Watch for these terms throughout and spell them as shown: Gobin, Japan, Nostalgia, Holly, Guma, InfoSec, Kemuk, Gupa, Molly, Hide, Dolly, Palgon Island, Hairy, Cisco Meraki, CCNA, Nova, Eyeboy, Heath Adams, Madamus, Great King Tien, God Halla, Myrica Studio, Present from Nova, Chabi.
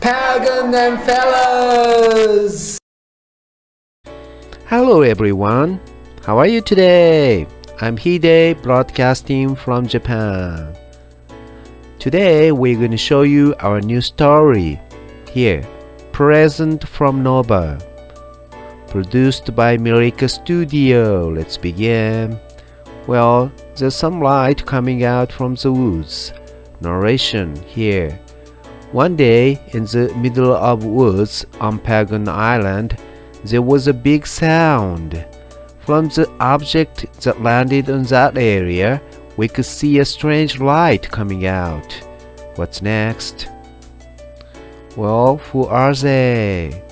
Palgon and fellows! Hello everyone, how are you today? I'm Hide, broadcasting from Japan. Today we're going to show you our new story here, Present from Nova, produced by Myrica Studio. Let's begin. Well, there's some light coming out from the woods. Narration here. One day, in the middle of woods on Palgon Island, there was a big sound. From the object that landed on that area, we could see a strange light coming out. What's next? Well, who are they?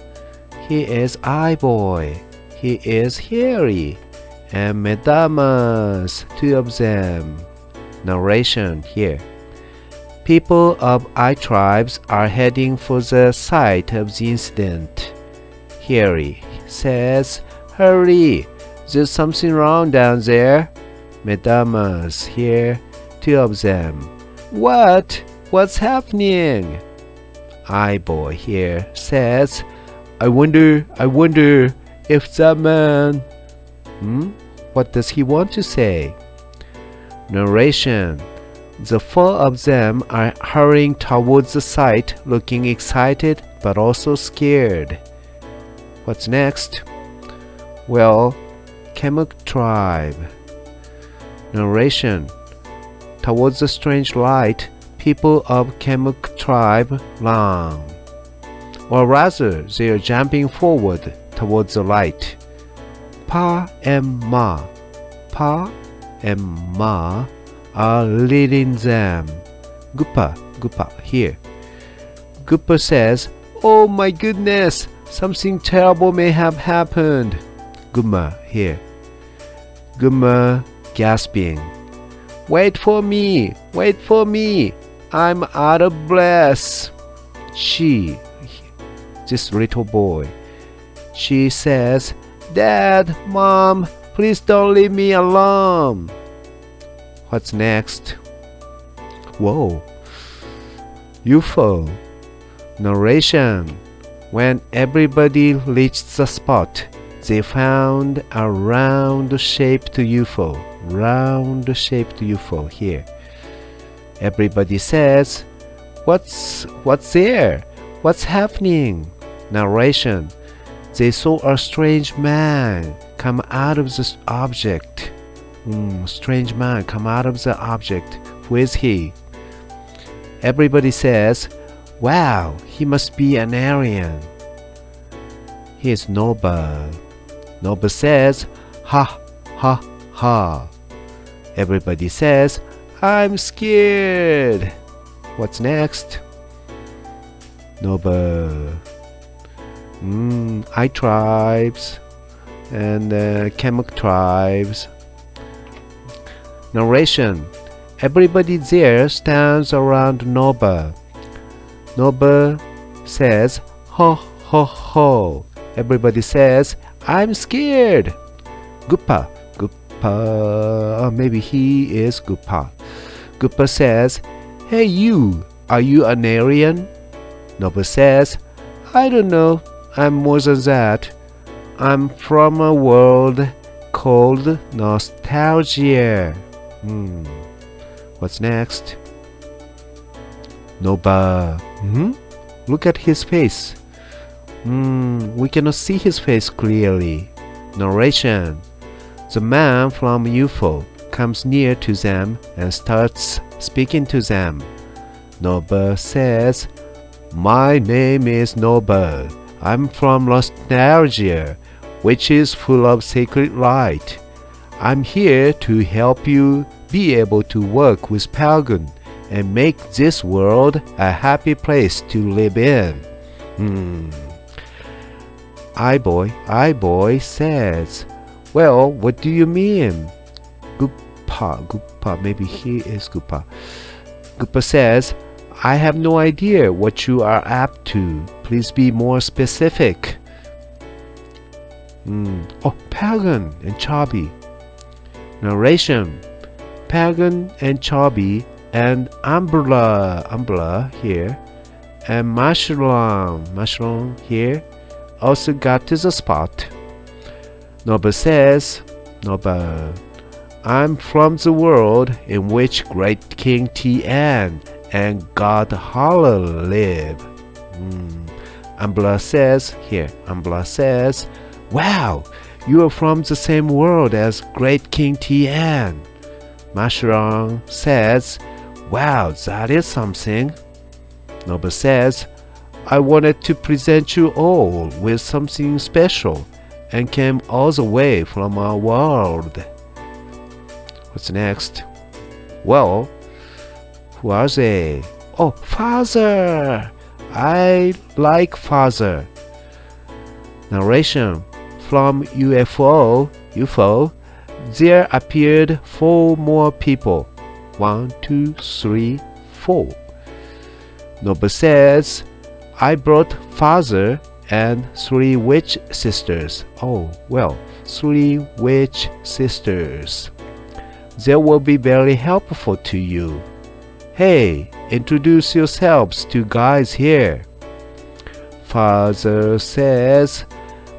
He is Eyeboy. He is Hairy. And Madamus, two of them. Narration here. People of I tribes are heading for the site of the incident. Hairy says, "Hurry! There's something wrong down there." Madamus here, two of them. "What? What's happening?" Eyeboy here says, I wonder if that man... What does he want to say? Narration. The four of them are hurrying towards the site, looking excited but also scared. What's next? Well, Kemuk tribe. Narration. Towards the strange light, people of Kemuk tribe run. Or rather, they are jumping forward towards the light. Pa and Ma. Pa and Ma are leading them. Gupa here. Gupa says, "Oh my goodness, something terrible may have happened." Guma here. Guma gasping, wait for me, I'm out of breath. She, this little boy, she says, "Dad, Mom, please don't leave me alone." What's next? Whoa, UFO. Narration. When everybody reached the spot, they found a round-shaped UFO here. Everybody says, "What's there? What's happening?" Narration. They saw a strange man come out of this object. Who is he? Everybody says, "Wow, he must be an alien." He is Nova. Nova says, "Ha, ha, ha." Everybody says, "I'm scared." What's next? Nova. I tribes and Kemuk tribes. Narration. Everybody there stands around Nova. Nova says, "Ho, ho, ho." Everybody says, "I'm scared." Gupa, maybe he is Gupa. Gupa says, "Hey you, are you an alien?" Nova says, "I don't know, I'm more than that. I'm from a world called Nostalgia." What's next? Nova. Look at his face. We cannot see his face clearly. Narration. The man from UFO comes near to them and starts speaking to them. Nova says, "My name is Nova. I'm from Nostalgia, which is full of sacred light. I'm here to help you be able to work with Palgon and make this world a happy place to live in." Eyeboy says, "Well, what do you mean?" Gupa, maybe he is Gupa. Gupa says, "I have no idea what you are up to. Please be more specific." Palgon and Chabi. Narration. Palgon and Chubby and Umbra here, and Mushroom here also got to the spot. Nova says, I'm from the world in which Great King Tien and God Halla live. Umbra says, wow, you are from the same world as Great King Tien. Mushroom says, wow, that is something. Nova says, I wanted to present you all with something special and came all the way from our world. What's next? Well, who are they? Oh, Father! I like Father. Narration from UFO. There appeared 4 more people. 1, 2, 3, 4. Nova says, I brought Father and 3 witch sisters. Oh, well, 3 witch sisters. They will be very helpful to you. Hey, introduce yourselves to guys here. Father says,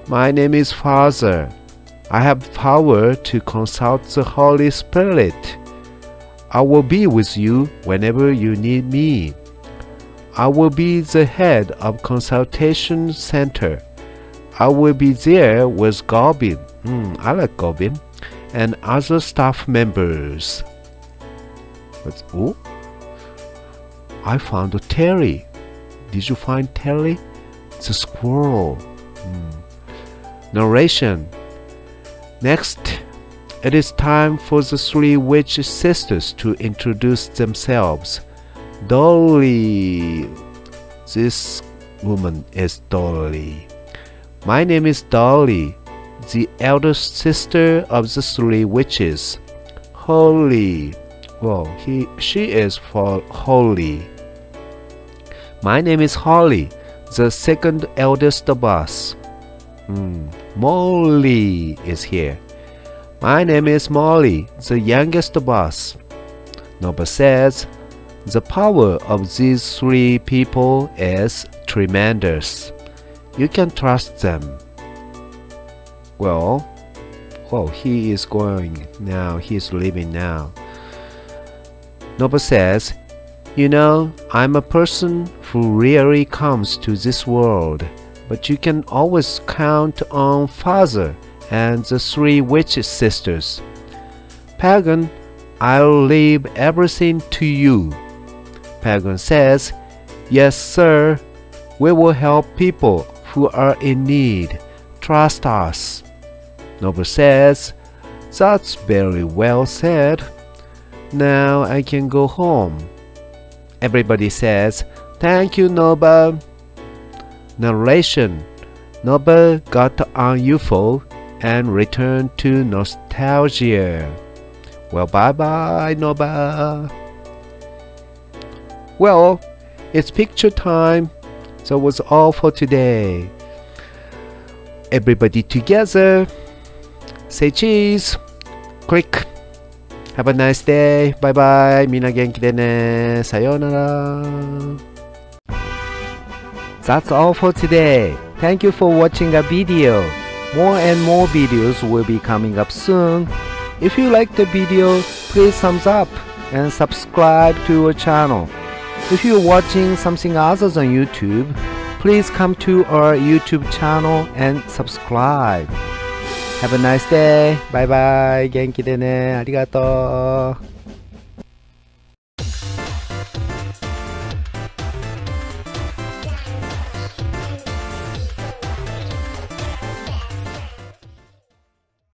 my name is Father. I have power to consult the Holy Spirit. I will be with you whenever you need me. I will be the head of consultation center. I will be there with Gobin. I like Gobin. And other staff members. Oh, I found Terry. Did you find Terry? The squirrel. Narration. Next, it is time for the 3 witch sisters to introduce themselves. Dolly. This woman is Dolly. My name is Dolly, the eldest sister of the 3 witches. Holly. Well, she is for Holly. My name is Holly, the 2nd eldest of us. Molly is here. My name is Molly, the youngest of us. Nova says, the power of these 3 people is tremendous. You can trust them. Well, oh, he is going now. He is leaving now. Nova says, you know, I'm a person who rarely comes to this world, but you can always count on Father and the 3 witch sisters. Palgon, I'll leave everything to you. Palgon says, yes, sir. We will help people who are in need. Trust us. Nova says, that's very well said. Now I can go home. Everybody says, thank you, Nova. Narration. Nova got on UFO and returned to Nostalgia. Well, bye-bye, Nova. Well, it's picture time. So that was all for today. Everybody together. Say cheese. Click. Have a nice day. Bye bye. みんな元気でね。さようなら。That's all for today. Thank you for watching our video. More and more videos will be coming up soon. If you like the video, please thumbs up and subscribe to our channel. If you're watching something other than YouTube, please come to our YouTube channel and subscribe. Have a nice day. Bye bye. 元気でね。ありがとう。